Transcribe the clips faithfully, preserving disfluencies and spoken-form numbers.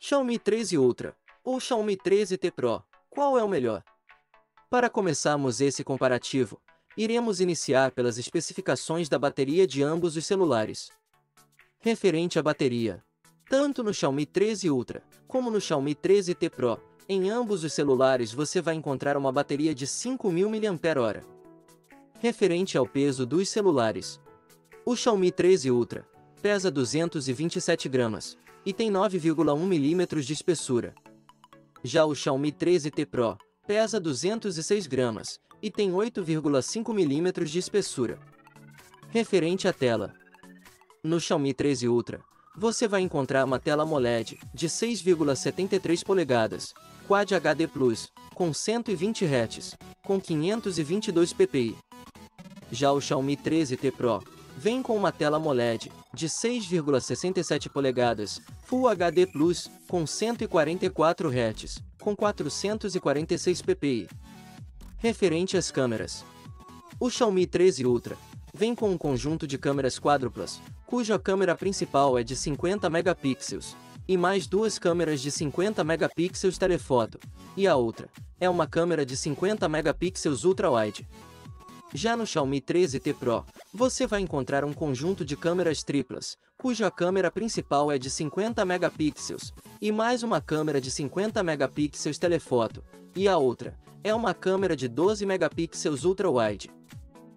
Xiaomi treze Ultra ou Xiaomi treze T Pro, qual é o melhor? Para começarmos esse comparativo, iremos iniciar pelas especificações da bateria de ambos os celulares. Referente à bateria, tanto no Xiaomi treze Ultra como no Xiaomi treze T Pro, em ambos os celulares você vai encontrar uma bateria de cinco mil miliampères hora. Referente ao peso dos celulares, o Xiaomi treze Ultra pesa duzentos e vinte e sete gramas e tem nove vírgula um milímetros de espessura. Já o Xiaomi treze T Pro pesa duzentos e seis gramas e tem oito vírgula cinco milímetros de espessura. Referente à tela, no Xiaomi treze Ultra, você vai encontrar uma tela AMOLED de seis vírgula setenta e três polegadas, Quad H D plus, com cento e vinte hertz, com quinhentos e vinte e dois ppi. Já o Xiaomi treze T Pro vem com uma tela AMOLED de seis vírgula sessenta e sete polegadas, Full H D plus, com cento e quarenta e quatro hertz, com quatrocentos e quarenta e seis ppi. Referente às câmeras, o Xiaomi treze Ultra vem com um conjunto de câmeras quádruplas, cuja câmera principal é de cinquenta megapixels, e mais duas câmeras de cinquenta megapixels telefoto, e a outra é uma câmera de cinquenta megapixels ultra-wide. Já no Xiaomi treze T Pro, você vai encontrar um conjunto de câmeras triplas, cuja câmera principal é de cinquenta megapixels, e mais uma câmera de cinquenta megapixels telefoto, e a outra é uma câmera de doze megapixels ultra-wide.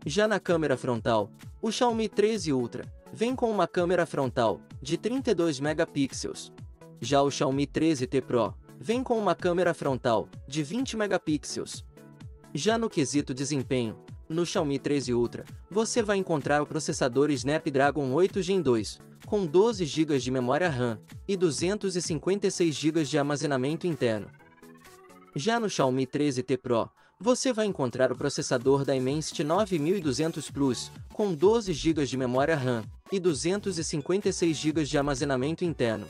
Já na câmera frontal, o Xiaomi treze Ultra vem com uma câmera frontal de trinta e dois megapixels. Já o Xiaomi treze T Pro vem com uma câmera frontal de vinte megapixels. Já no quesito desempenho, no Xiaomi treze Ultra, você vai encontrar o processador Snapdragon oito Gen dois, com doze gigas de memória RAM e duzentos e cinquenta e seis gigas de armazenamento interno. Já no Xiaomi treze T Pro, você vai encontrar o processador da Dimensity nove mil e duzentos Plus, com doze gigas de memória RAM e duzentos e cinquenta e seis gigas de armazenamento interno.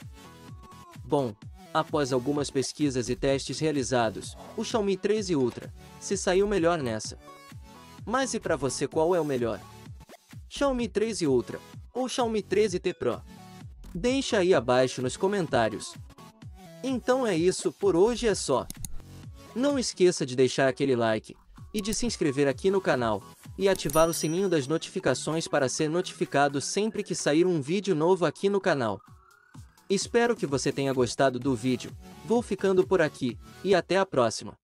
Bom, após algumas pesquisas e testes realizados, o Xiaomi treze Ultra se saiu melhor nessa. Mas e para você, qual é o melhor? Xiaomi treze Ultra ou Xiaomi treze T Pro? Deixa aí abaixo nos comentários. Então é isso, por hoje é só. Não esqueça de deixar aquele like e de se inscrever aqui no canal e ativar o sininho das notificações para ser notificado sempre que sair um vídeo novo aqui no canal. Espero que você tenha gostado do vídeo, vou ficando por aqui e até a próxima.